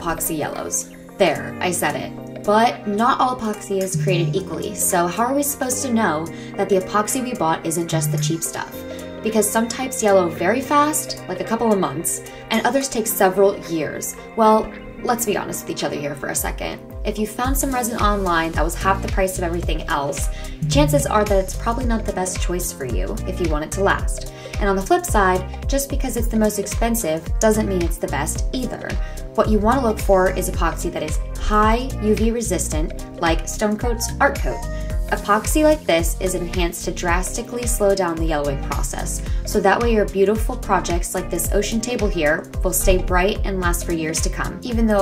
epoxy yellows. There, I said it. But not all epoxy is created equally, so how are we supposed to know that the epoxy we bought isn't just the cheap stuff? Because some types yellow very fast, like a couple of months, and others take several years. Well, let's be honest with each other here for a second. If you found some resin online that was half the price of everything else, chances are that it's probably not the best choice for you if you want it to last. And on the flip side, just because it's the most expensive doesn't mean it's the best either. What you want to look for is epoxy that is high UV resistant, like Stone Coat's Art Coat. Epoxy like this is enhanced to drastically slow down the yellowing process, so that way your beautiful projects like this ocean table here will stay bright and last for years to come, even though